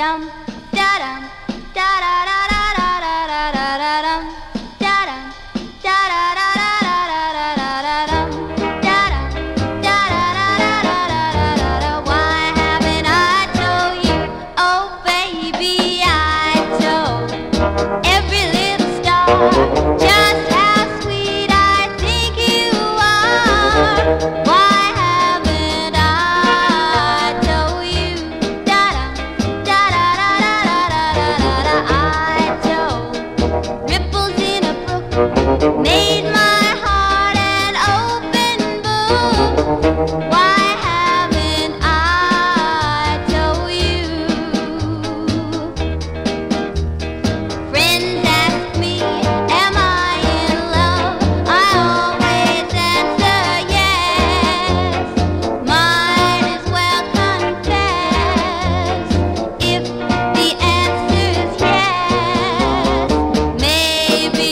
dum da dum da da da da da da da da dum da dum da da da da da da da da dum da dum da da da da da da da. Why haven't I told you? Oh baby, I told every little star just how sweet I think you are. Why made my heart an open book. Why haven't I told you? Friends ask me, am I in love? I always answer yes. Might as well confess if the answer's yes. Maybe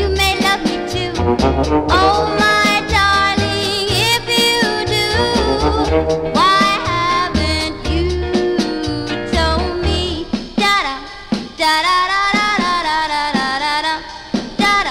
you may love me too. Oh my darling, if you do, why haven't you told me? Da da da da da da da da da da da da da da da da.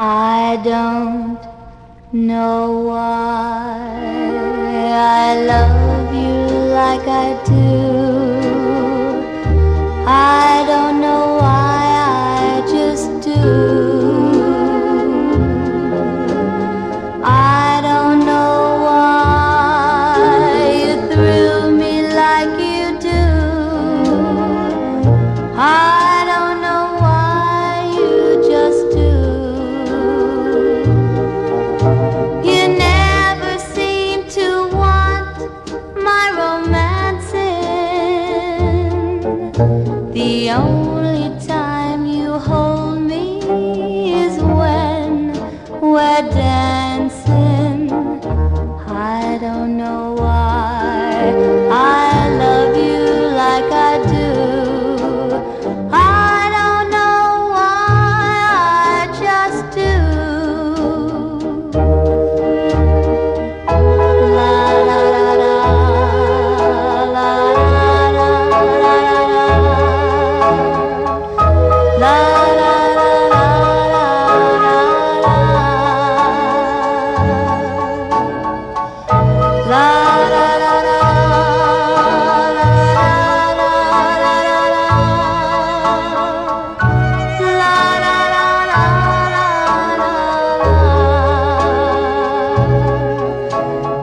I don't know why I love you like I do. I don't know why, I just do. are dancing. I don't know why I love you like I do. I don't know why, I just do. La la la la, la la la la la, la.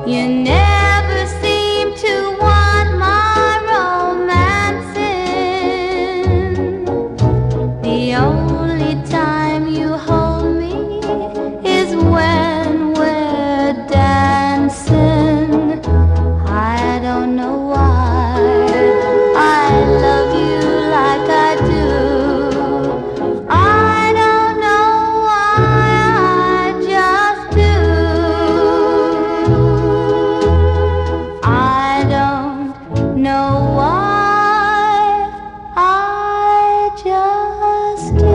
You never seem to want my romancing. The only time you hold me is when we're dancing. I don't know why I love you like I do. I don't know why, I just do. Know why, I just do.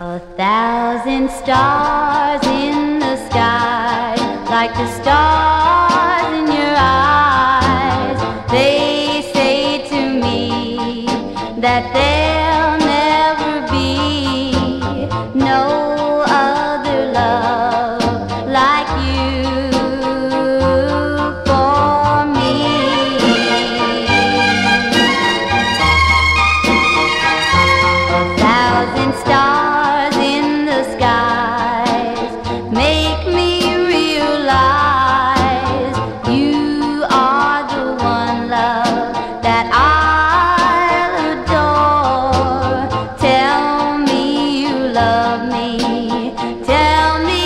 A thousand stars in the sky, like the stars in your eyes. They say to me that they'll never be no other love like you for me. A thousand stars in the skies make me realize you are the one love that I'll adore. Tell me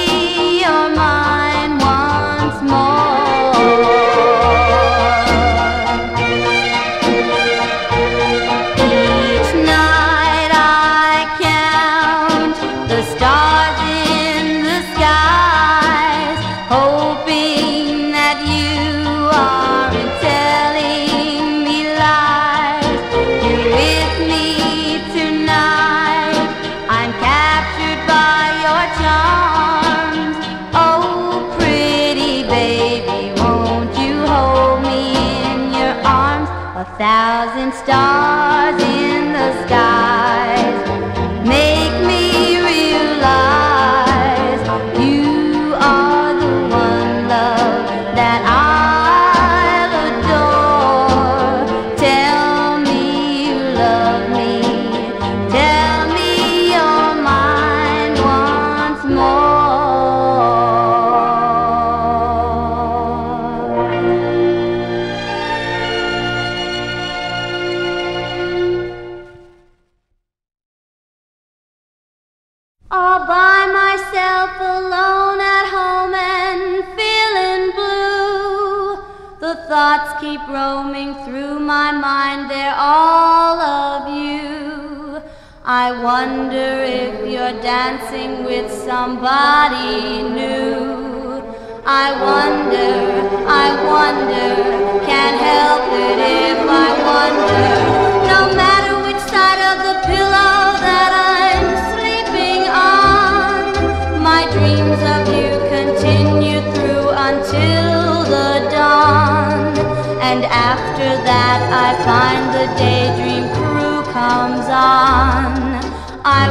you love me, tell me you're mine once more. Each night I count the stars in the skies, hoping that you aren't telling me lies. You're with me tonight, I'm captured by your charms. Oh, pretty baby, won't you hold me in your arms? A thousand stars in the skies make me realize you are the one love that I'll adore. Tell me you love me, tell me you're mine once more. All by myself, alone at home and feeling blue. The thoughts keep roaming through my mind, they're all of you. I wonder if you're dancing with somebody new. I wonder, can't help it if I wonder. No matter which side of the pillow that I'm sleeping on, my dreams of you continue through until the dawn. And after that I find the daydream crew comes on. I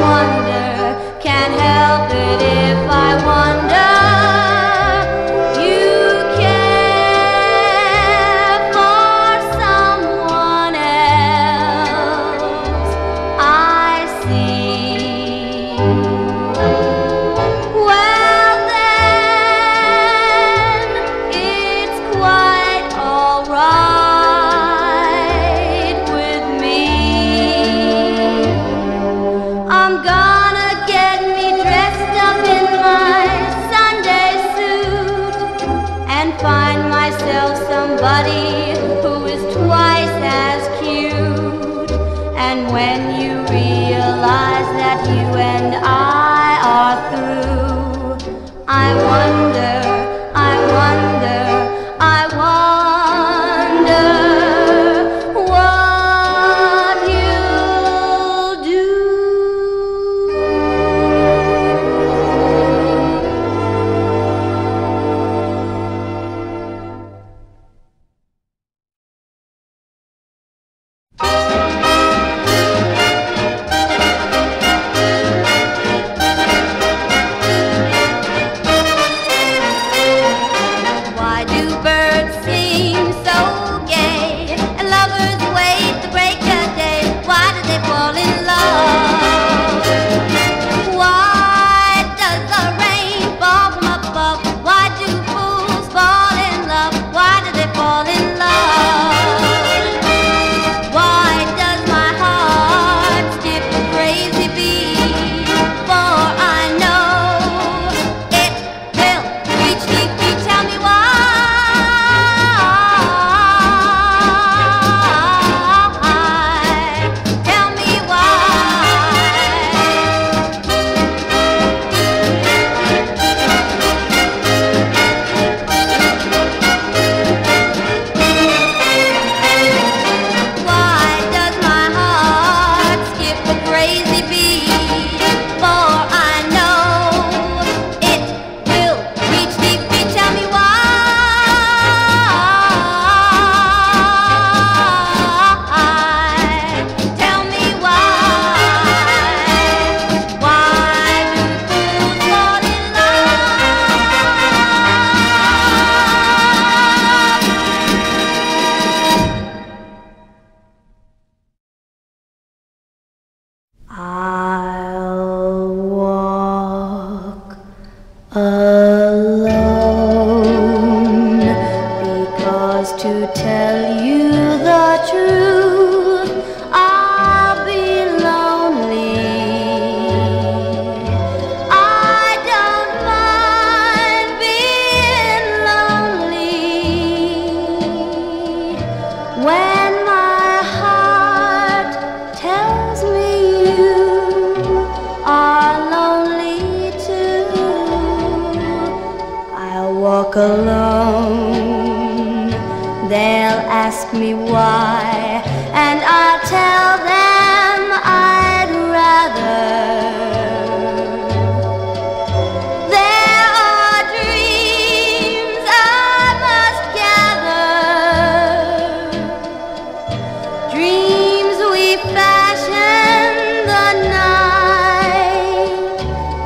wonder, can't help it if I wonder. I'm gonna get me dressed up in my somebody who is twice as cute. And when you realize that you and I are through, I wonder what you'll do. Why do birds sing so? Alone, they'll ask me why, and I'll tell them I'd rather. There are dreams I must gather, dreams we fashion the night.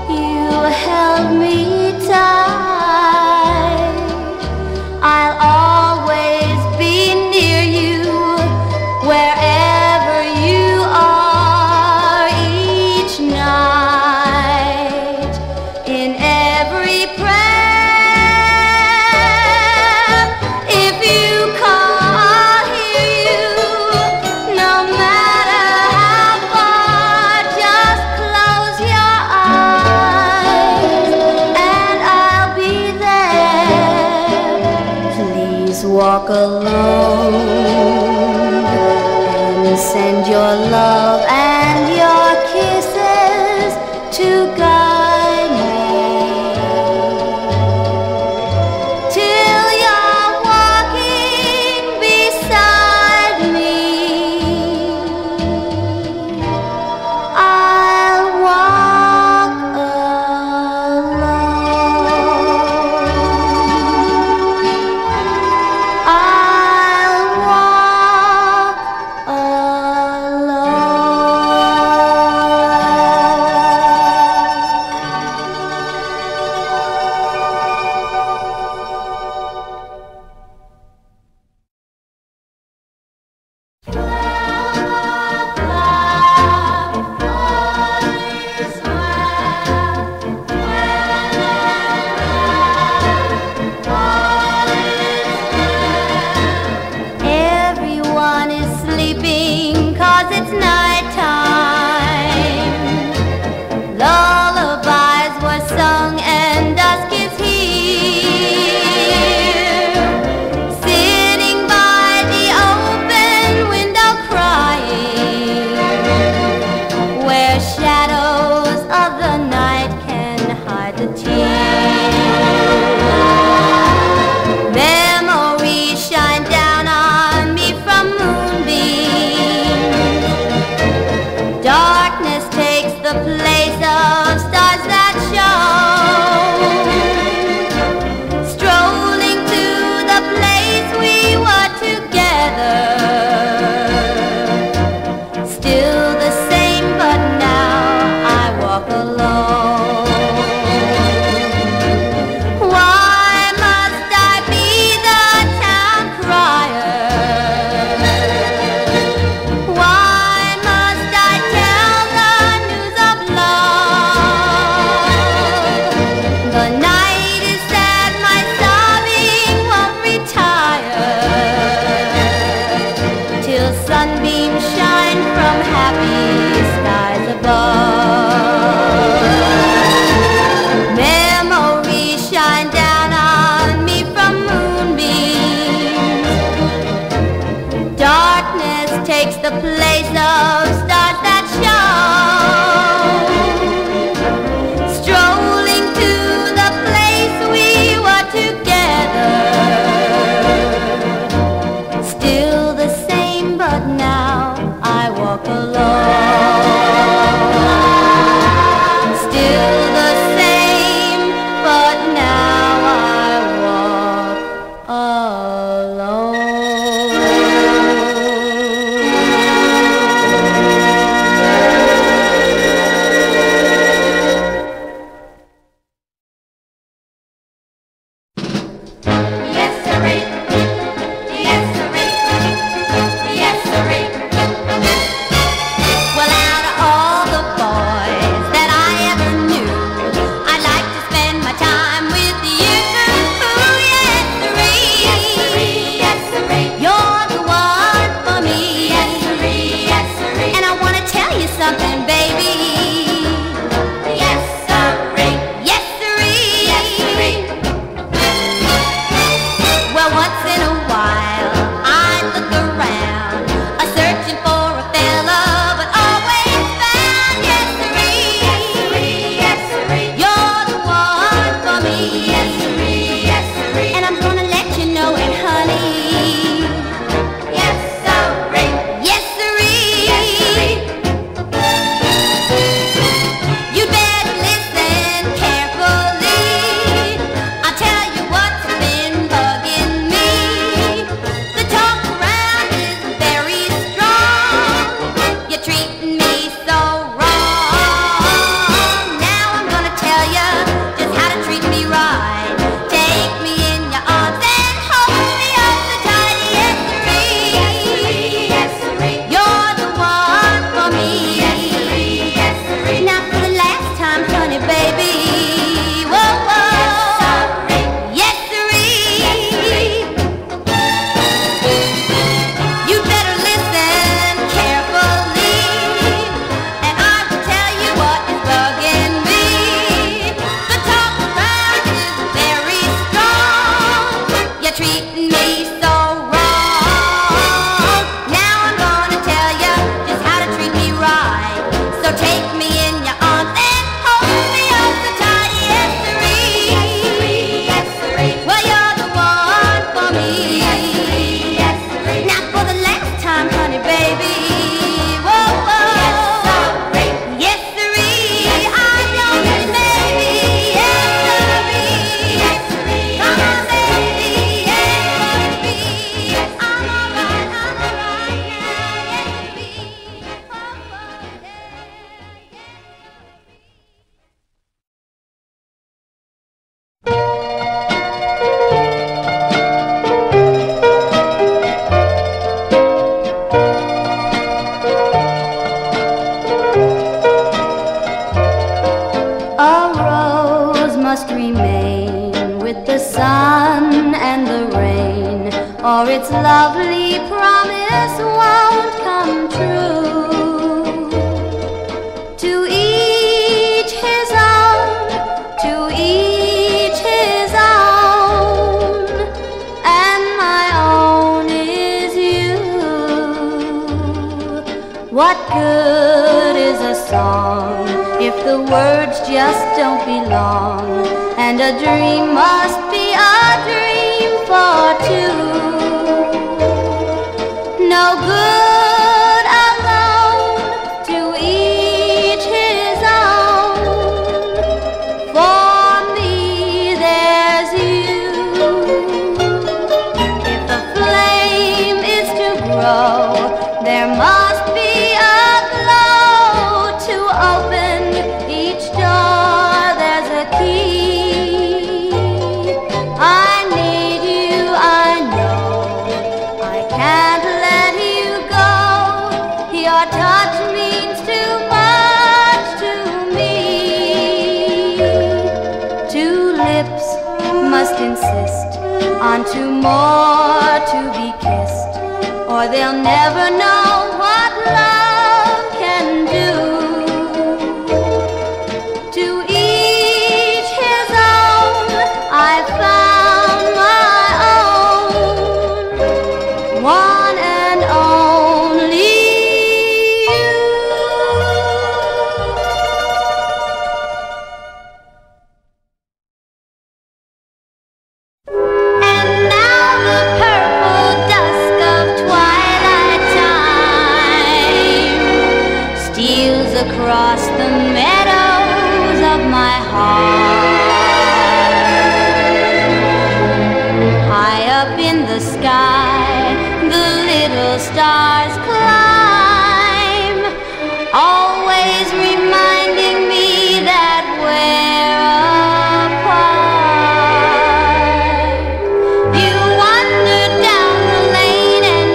You held me tight. Walk alone and send your love and your kisses to guide me till you're walking beside me. I'll walk alone. Takes the place of stars that shone, strolling to the place we were together. Still the same, but now I walk alone. Still the same, but now I walk alone. Its lovely promise won't come true. To each his own, to each his own, and my own is you. What good is a song if the words just don't belong? And a dream must be a dream for two. No good alone, to each his own. For me there's you. If a flame is to grow, there must be a glow. To open each door, there's a key. I need you, I know, I can't let your touch means too much to me. Two lips must insist on two more to be kissed, or they'll never know what love can be. High up in the sky, the little stars climb, always reminding me that we're apart. You wander down the lane and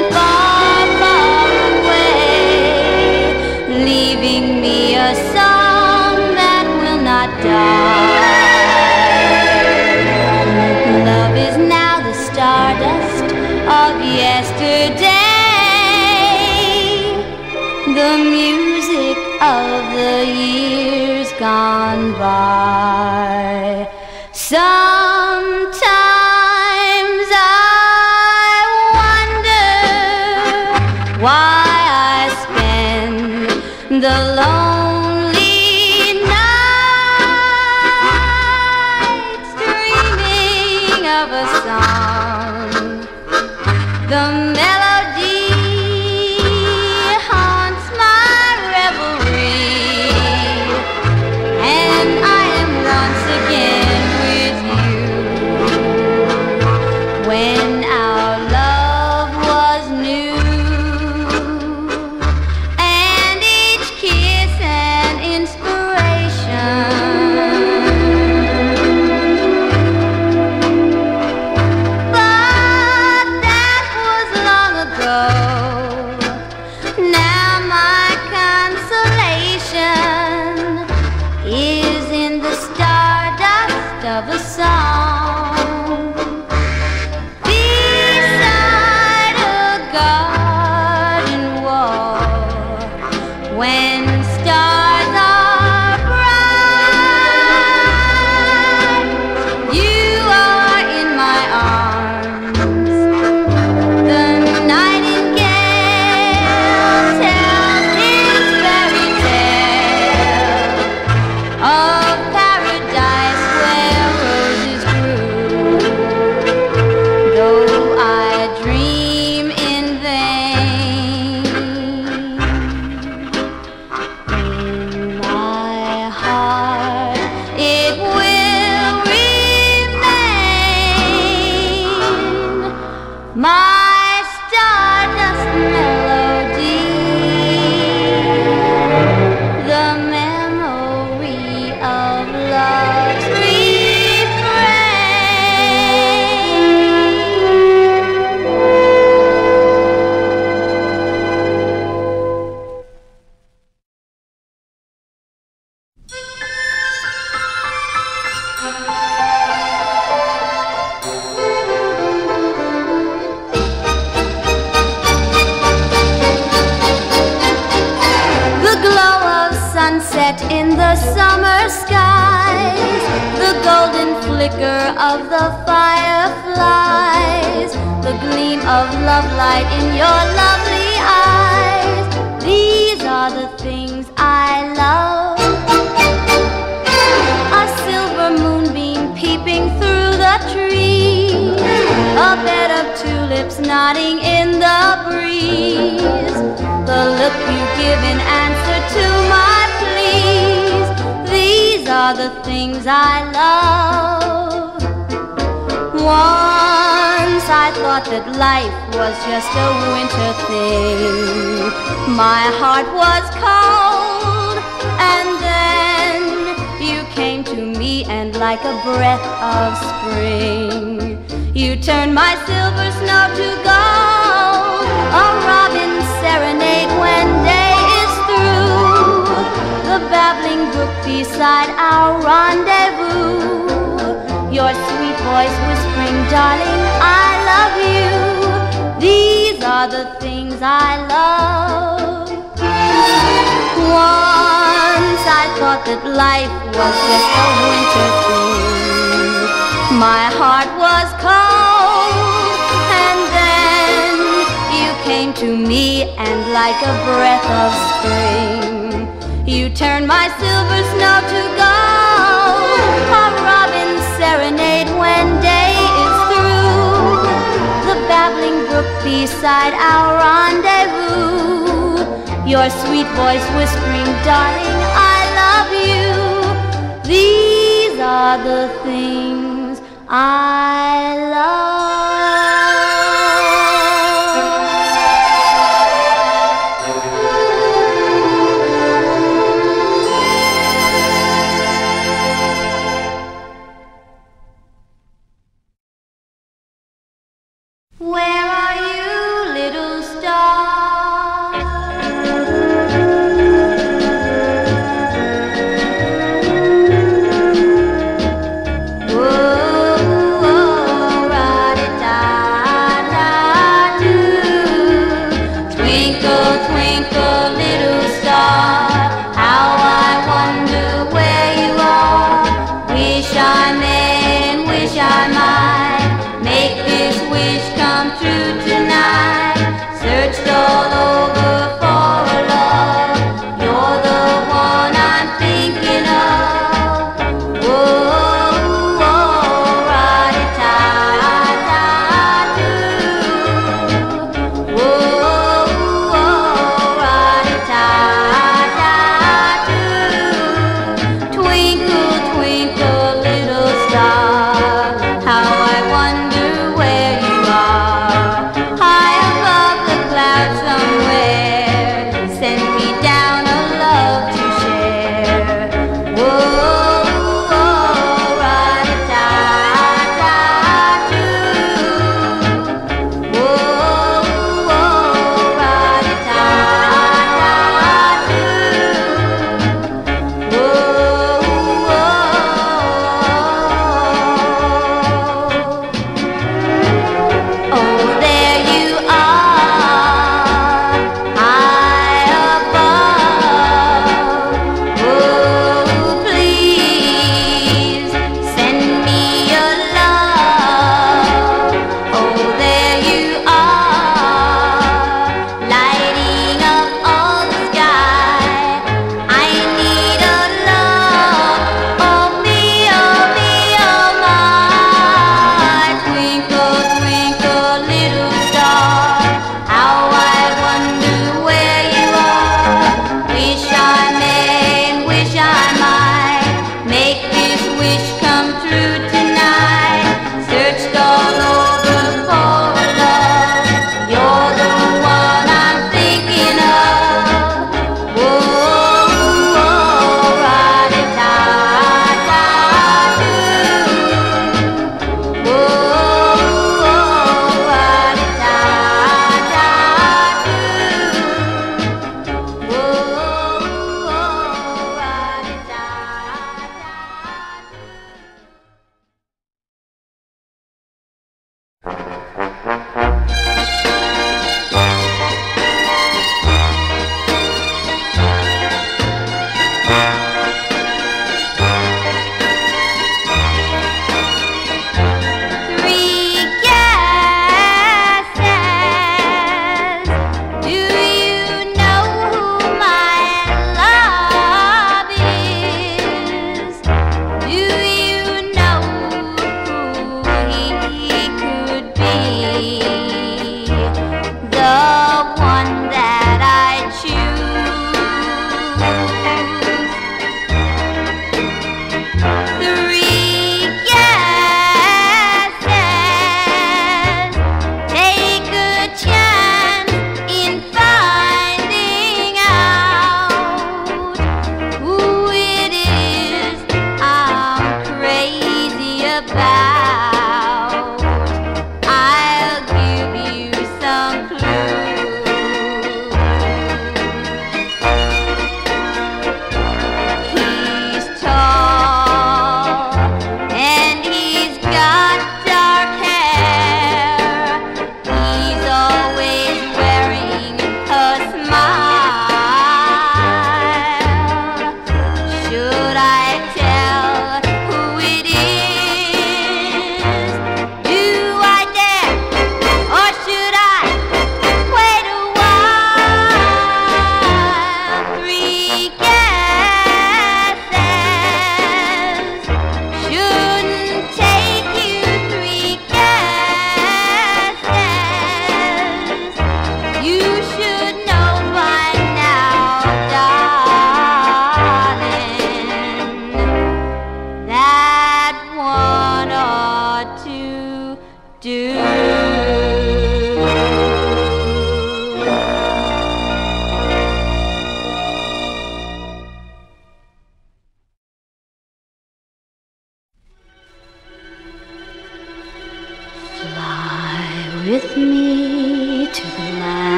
far, far away, leaving me a song that will not die. Love is now stardust of yesterday, the music of the years gone by. Sometimes I wonder why I spend the lonely nights dreaming of a song. The melody haunts my reverie, and I am once again with you. When our love was new, and each kiss an inspiration. Of a song beside a garden wall, when stars are bright, you are in my arms. The nightingale tells its fairy tale of paradise, my stardust melody, the memory of love's refrain. Sunset in the summer skies, the golden flicker of the fireflies, the gleam of love light in your lovely eyes. These are the things I love. A silver moonbeam peeping through the tree, a bed of tulips nodding in the breeze, the look you give in answer to my are the things I love. Once I thought that life was just a winter thing. My heart was cold, and then you came to me, and like a breath of spring, you turned my silver snow to gold. A robin serenade when day is through, the babbling brook beside our rendezvous, your sweet voice whispering, darling, I love you. These are the things I love. Once I thought that life was just a winter thing. My heart was cold, and then you came to me, and like a breath of spring, you turned my silver snow to gold. A robin's serenade when day is through, the babbling brook beside our rendezvous, your sweet voice whispering, darling, I love you. These are the things I love. Where are you, little star?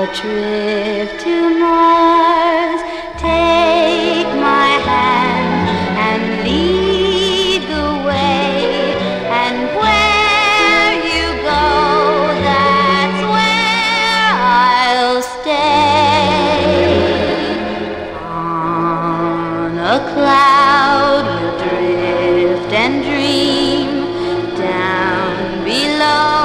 a trip to Mars. Take my hand and lead the way, and where you go, that's where I'll stay. On a cloud we'll drift and dream, down below.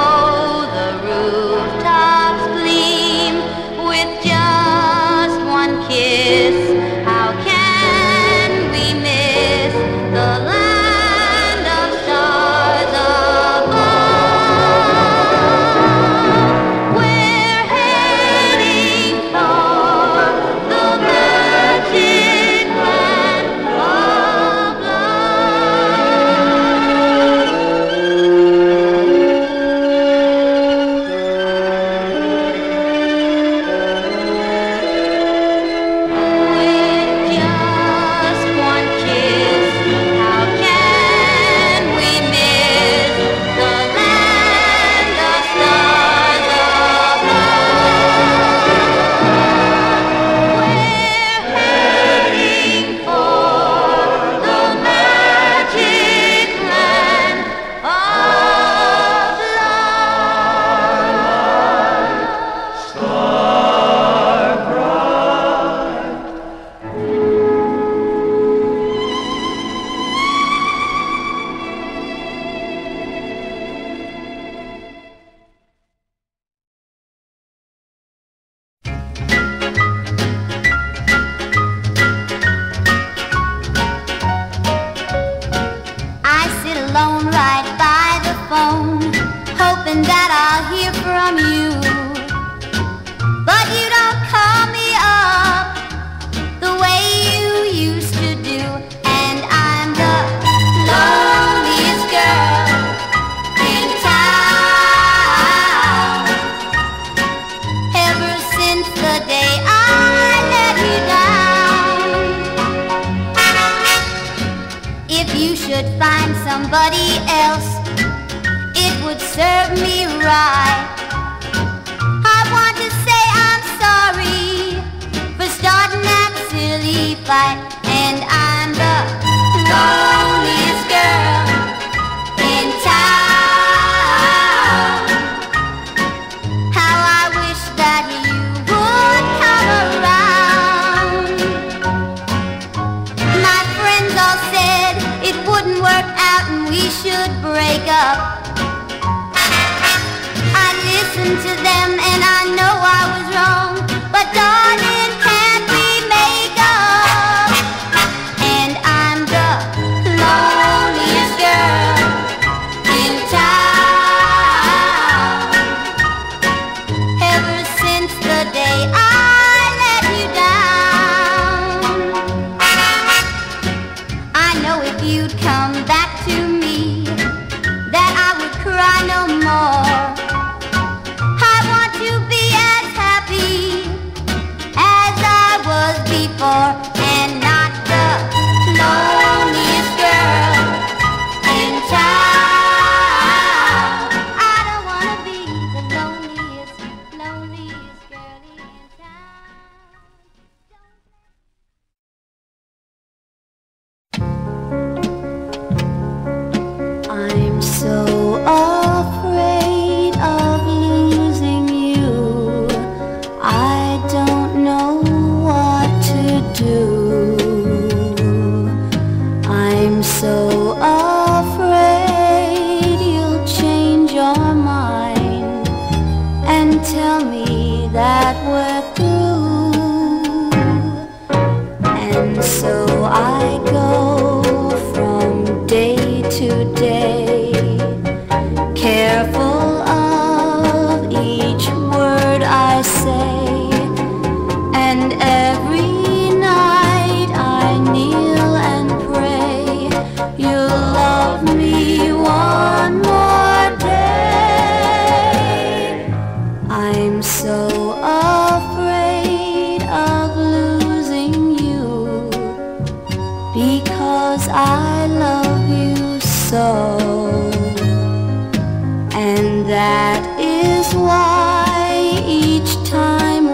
And that is why each time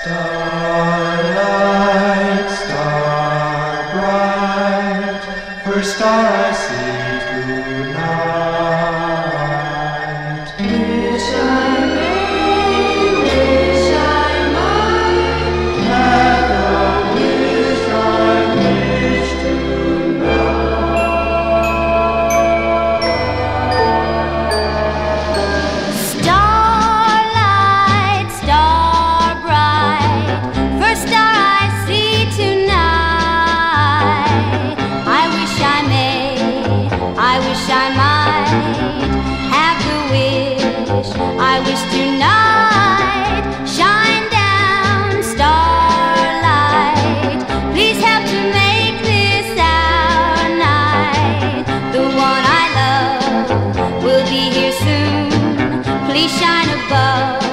Starlight, star bright, first star I see tonight. Wish I might have a wish I wish tonight. Starlight, star bright, first star I see tonight. I wish I may, I wish I might have the wish I wish tonight. Shine down, starlight, please help to make this our night. The one I love will be here soon. Please shine above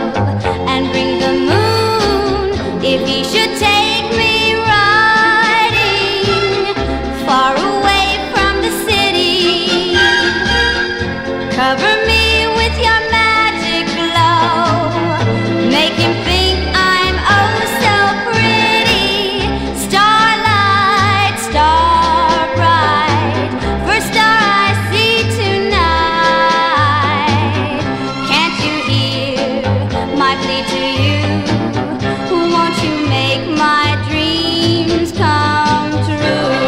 and bring the moon. If he should take me riding far away from the city, cover me with your magic glow. Make him think I'm oh so pretty. Starlight, star bright, first star I see tonight. Can't you hear my plea to you? Won't you make my dreams come true?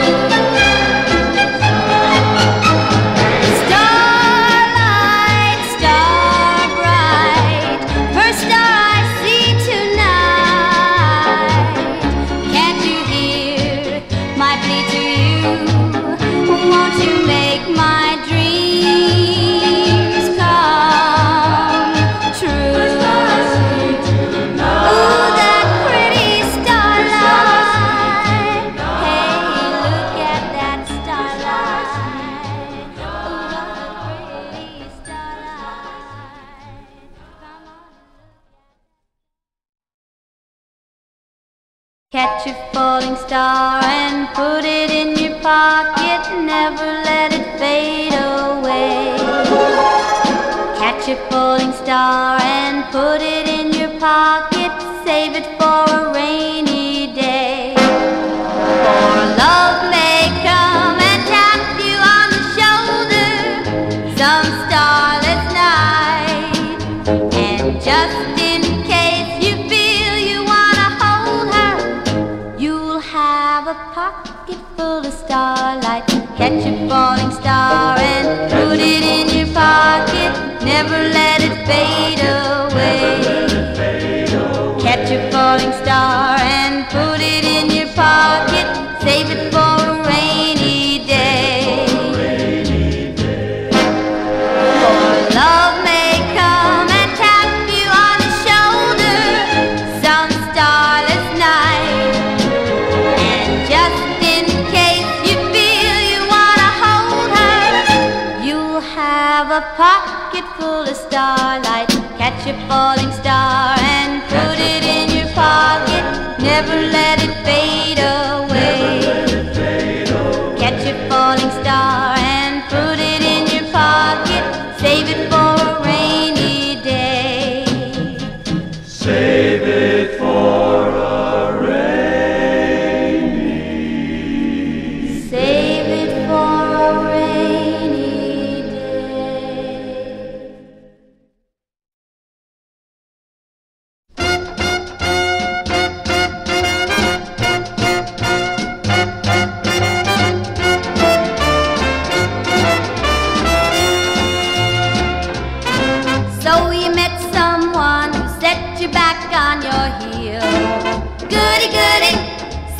Starlight, star bright, first star I see tonight. Can't you hear my plea to you? Won't you make my dreams come true? Ooh, that pretty starlight. Hey, look at that starlight. Ooh, that pretty starlight. Come on. Catch a falling star and put it in your pocket, never let it fade away. Catch a falling star and put it in your pocket, save it for a rainy day. For love may come and tap you on the shoulder some starless night. And just in case you feel you wanna hold her, you'll have a pocket full of starlight. Catch a falling star and put it in your pocket, never let it fade away. Catch a falling star and put it in your pocket, save it for a rainy day. For love may come and tap you on the shoulder some starless night. And just in case you feel you wanna hold her, you'll have a pocket full of starlight. Catch a falling star and put it in your pocket, never let it fade away. Catch a falling star and put it in your pocket, save it for a rainy day. Save it for a rainy. Save it for a rainy day. So you met someone who set you back on your heel. Goody, goody.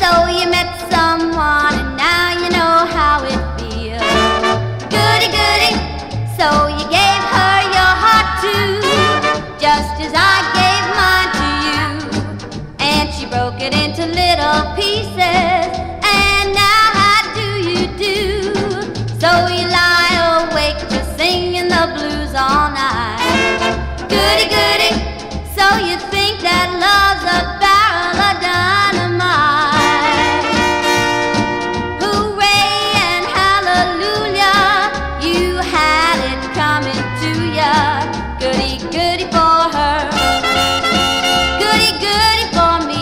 So you met someone and now you know how it feels. Goody, goody. So you gave her your heart too, just as I gave mine to you. And she broke it into little pieces. And now how do you do? So you lie awake just singing the blues all night. Goody, goody, so you think that love's a barrel of dynamite. Hooray and hallelujah, you had it coming to ya. Goody, goody for her, goody, goody for me.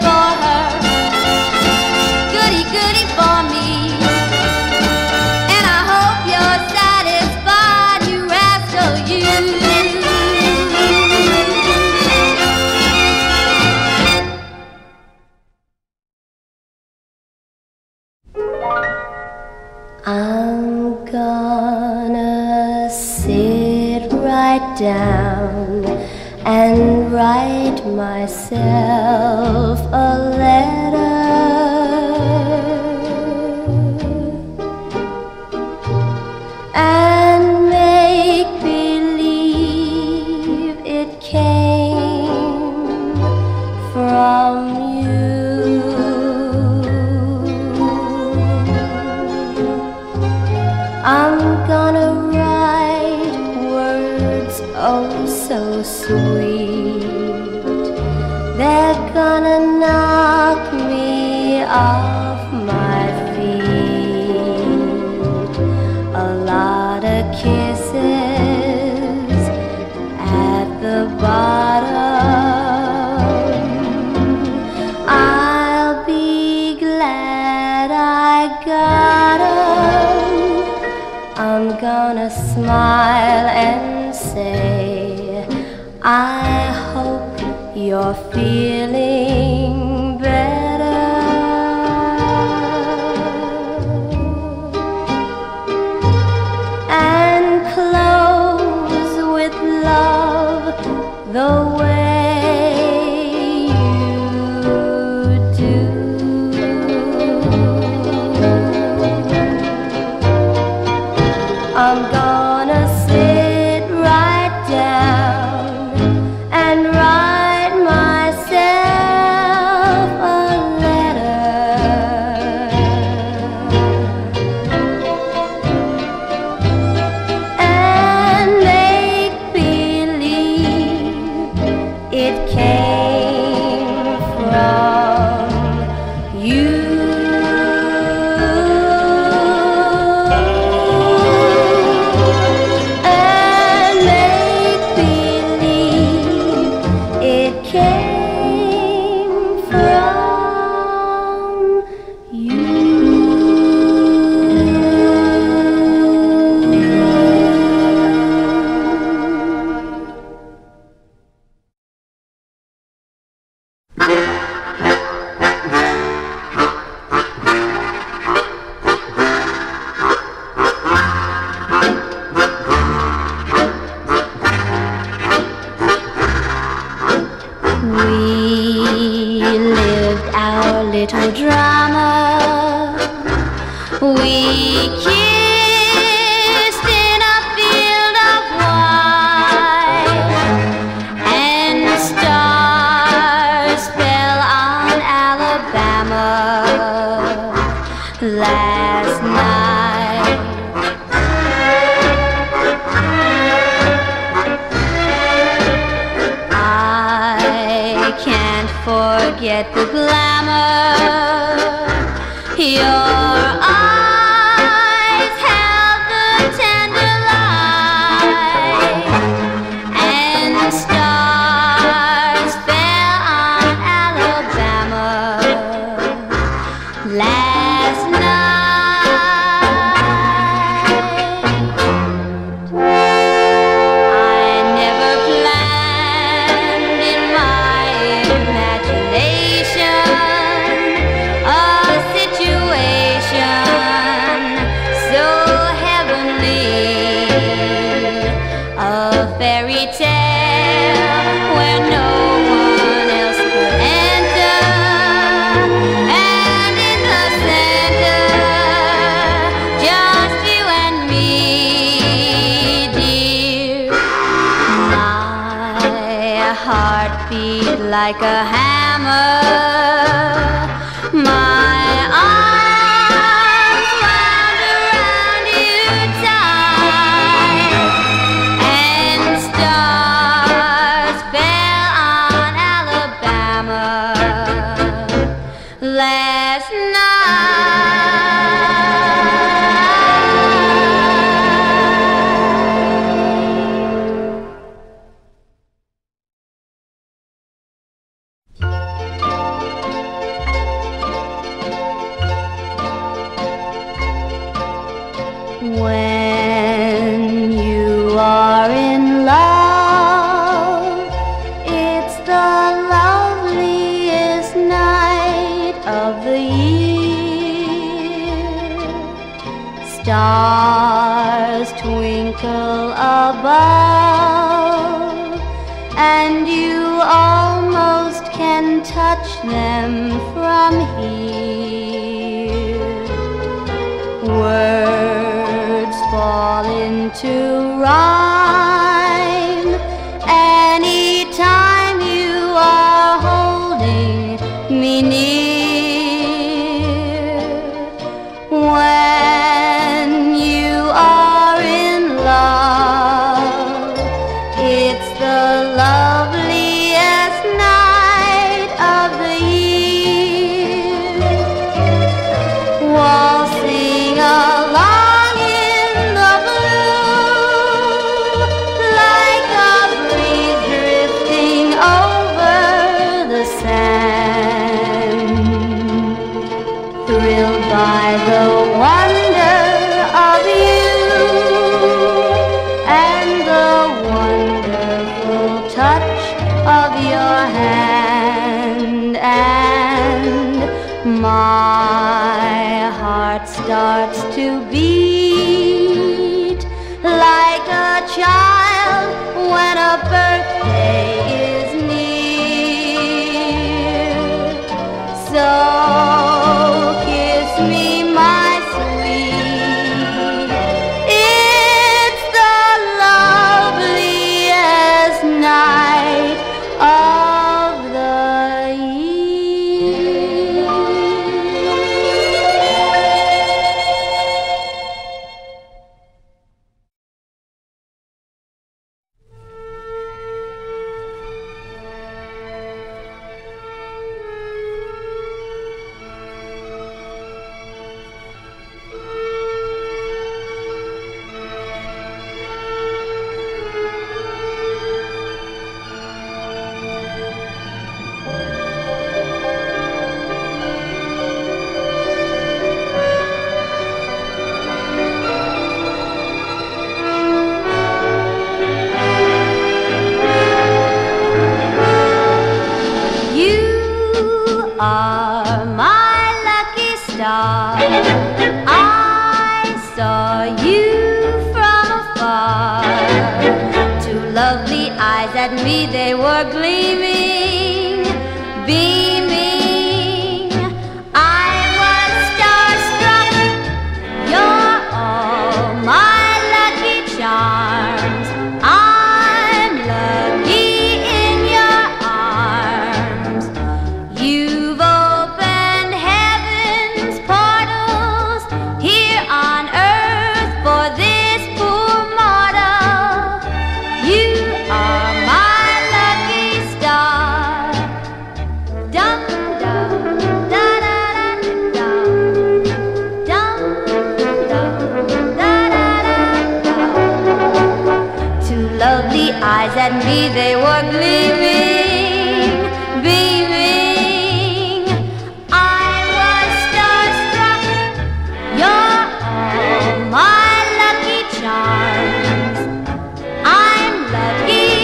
goody for her, goody, goody for me. And I hope you're satisfied, you rascal, you. I'm gonna sit right down and write myself a letter and make believe it came from you. I'm gonna write words oh so sweet, they're gonna knock me off my feet. A lot of kisses at the bottom. I'll be glad I got 'em. I'm gonna smile and say, I hope you're feeling better. And close with love the way you do. I'm gonna sit right down and write myself a letter and make believe it came from you. We lived our little drama. We kissed in a field of wine, and stars fell on Alabama last night. Forget the glamour, your eyes held the tender light, and stars fell on Alabama last night. Fairy tale where no one else could enter, and in the center, just you and me, dear. My heart beat like a hammer. My arms last night. stars twinkle above, and you almost can touch them from here. Words fall into rhyme anytime you are holding me near. When you are in love, it's the loveliest night of the year. Waltzing along in the blue, like a breeze drifting over the sand, thrilled by the wonder of you and the wonderful touch of your hand. And my heart starts to beat like a child when a birthday is near. So kiss me, my sweet, it's the loveliest night of the year. At me they were gleaming, beaming. I was starstruck. You're all my lucky charms. I'm lucky in your arms. You've opened heaven's portals here on earth for this poor mortal. You are eyes at me, they were gleaming, beaming. I was starstruck. You're all my lucky charms. I'm lucky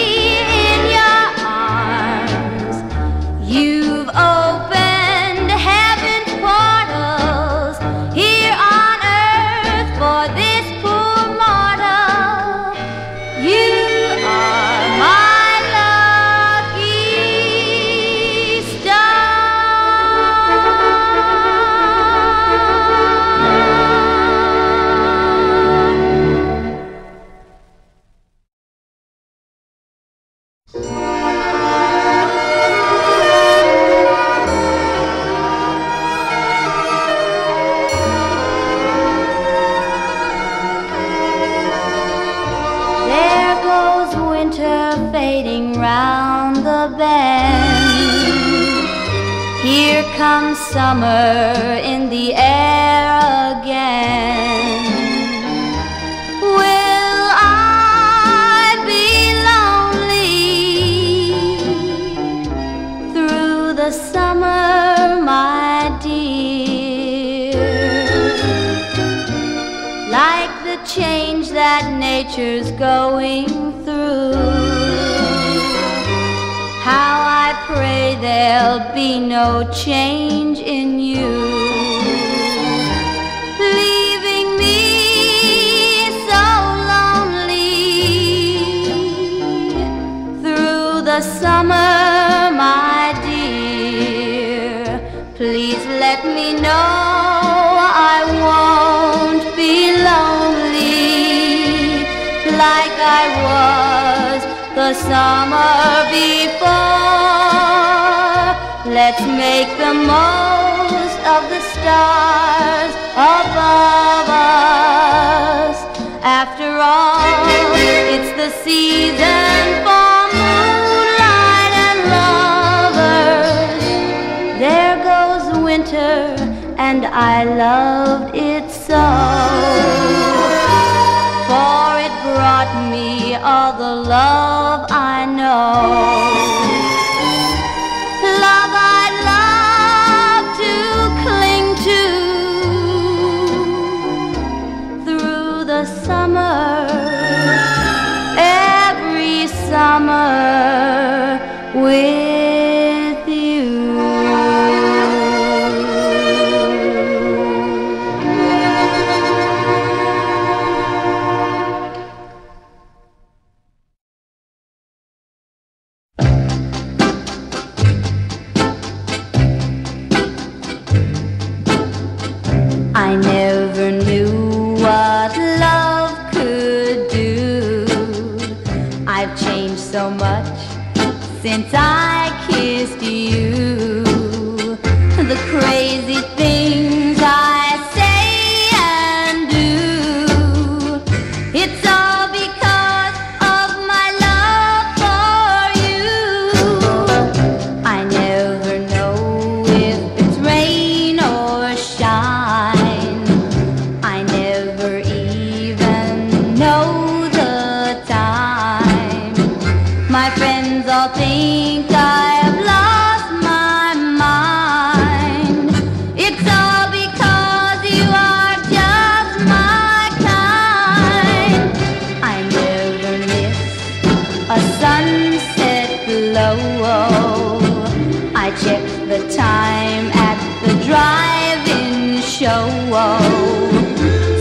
in your arms. You've opened heaven's portals here on earth for this poor mortal. You fading round the bend. Here comes summer in the air again. Will I be lonely through the summer, my dear? Like the change that nature's going through, how I pray there'll be no change in you, leaving me Please let me know I won't be lonely like I was the summer before. Let's make the most of the stars above us. After all, it's the season for winter, and I loved it so, for it brought me all the love I know. Love I'd love to cling to through the summer, every summer with you. Since I kissed you, the crazy things I say and do, it's all because of my love for you. I never know if it's rain or shine, I never even know the time. My friends all think I have lost my mind. It's all because you are just my kind. I never miss a sunset glow. I check the time at the drive-in show,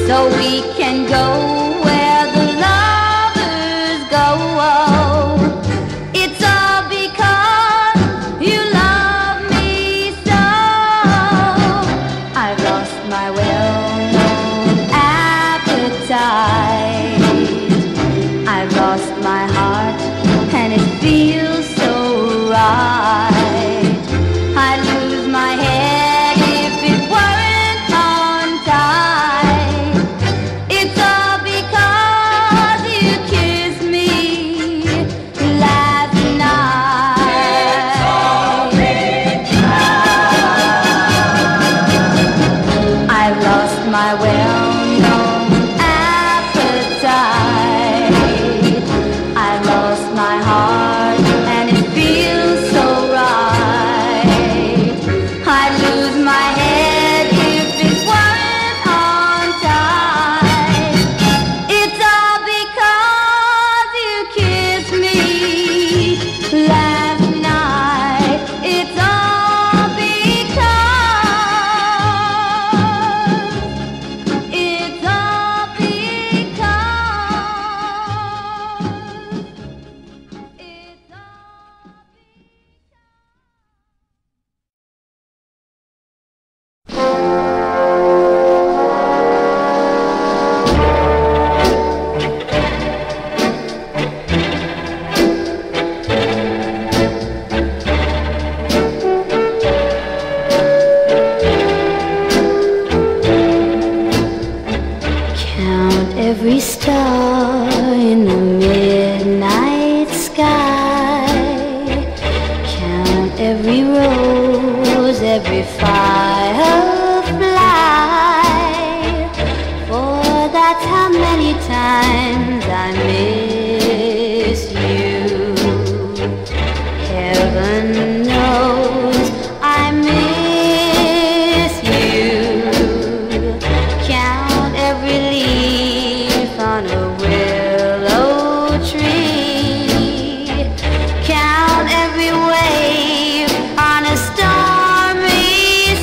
so we can go where the lovers go. I've lost my heart and it feels so right. I'd lose my head if it weren't on tight. It's all because you kissed me last night. It's all because I've lost my well-known every wave on a stormy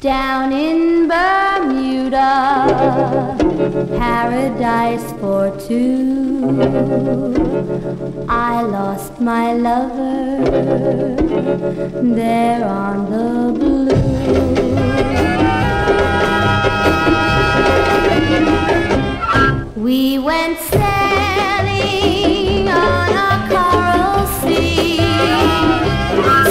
Down in Bermuda, paradise for two, I lost my lover there on the blue. We went sailing on a coral sea,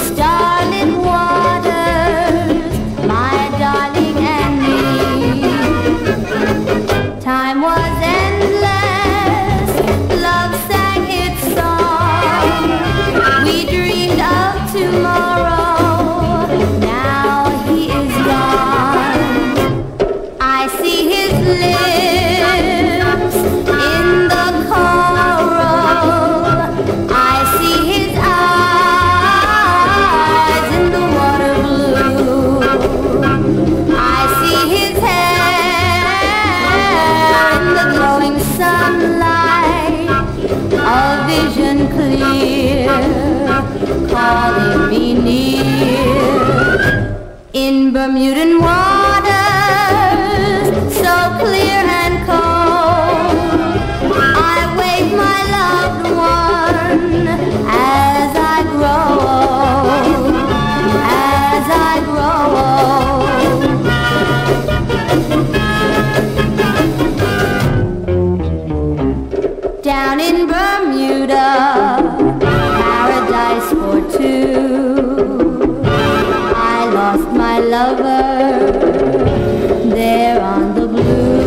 starlit waters, my darling and me. Time was endless, love sang its song. We dreamed of tomorrow, now he is gone. I see his lips in the coral, I see his eyes in the water blue. I see his hair in the glowing sunlight, a vision clear, calling me near. In Bermudan waters, so clear and cold, I wave my loved one as I grow old, as I grow old. Down in Bermuda, paradise for two, I lost my lover there on the blue.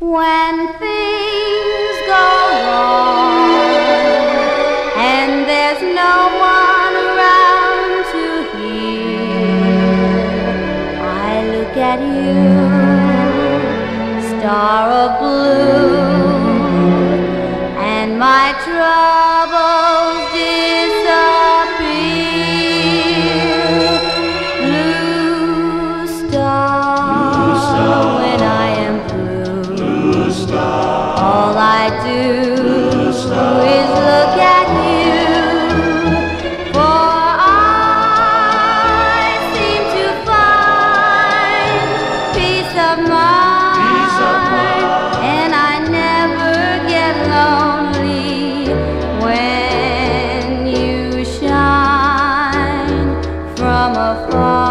When things go wrong and there's no one around to hear, I look at you, star of blue, and my troubles disappear. Blue star, when I am blue. All I do is look at you, for I seem to find peace of mind, and I never get lonely when you shine from afar.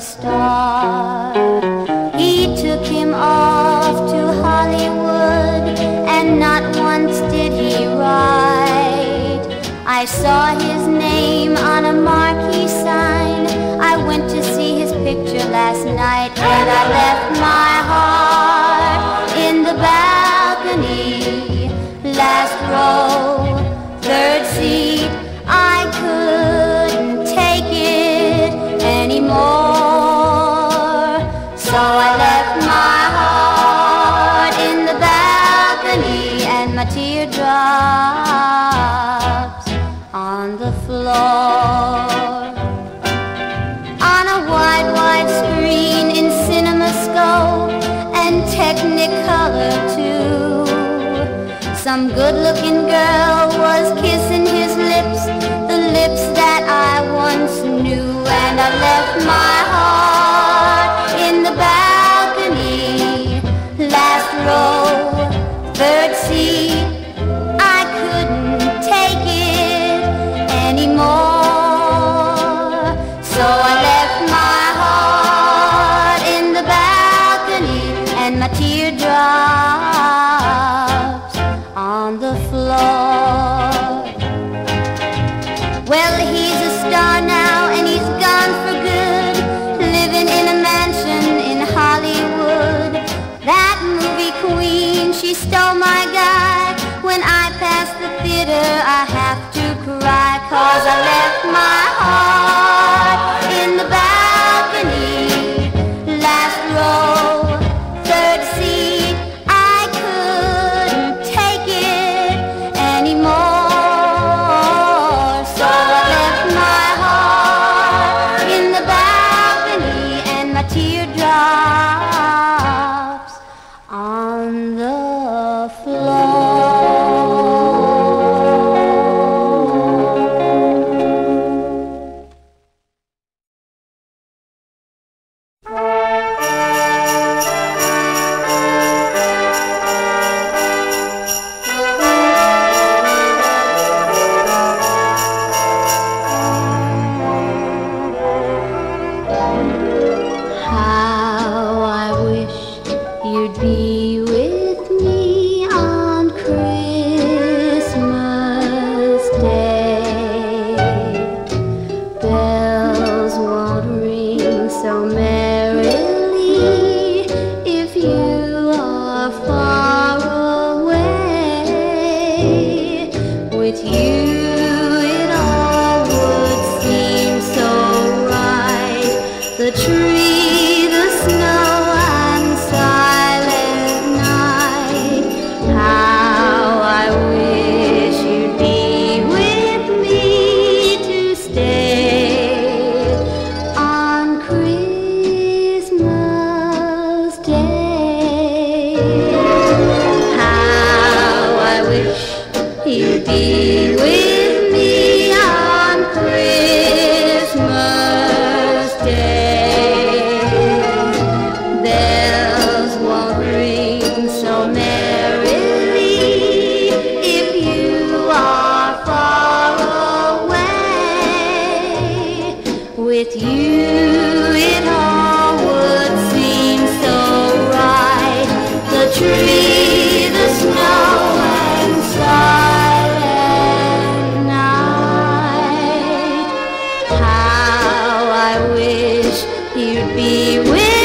Star. He She took him off to Hollywood, and not once did he write. I saw his name on a marquee sign. I went to see his picture last night, but I left my heart in the balcony, last row, third seat. I couldn't take it anymore, so I left my heart in the balcony and my teardrops on the floor. On a wide, wide screen in CinemaScope and Technicolor too, some good-looking girl was kissing his lips, the lips that I once knew, and I left my heart in the balcony, last row, third seat. I couldn't take it anymore, so I left my heart in the balcony and my teardrops on the floor. Well, he's a star now and he's gone for good, living in a mansion in Hollywood. That movie queen, she stole my guy. When I pass the theater, I have to cry, 'cause I left my heart in the balcony, last row, third seat. I couldn't take it anymore, so I left my heart in the balcony and my teardrops on the floor. You'd be with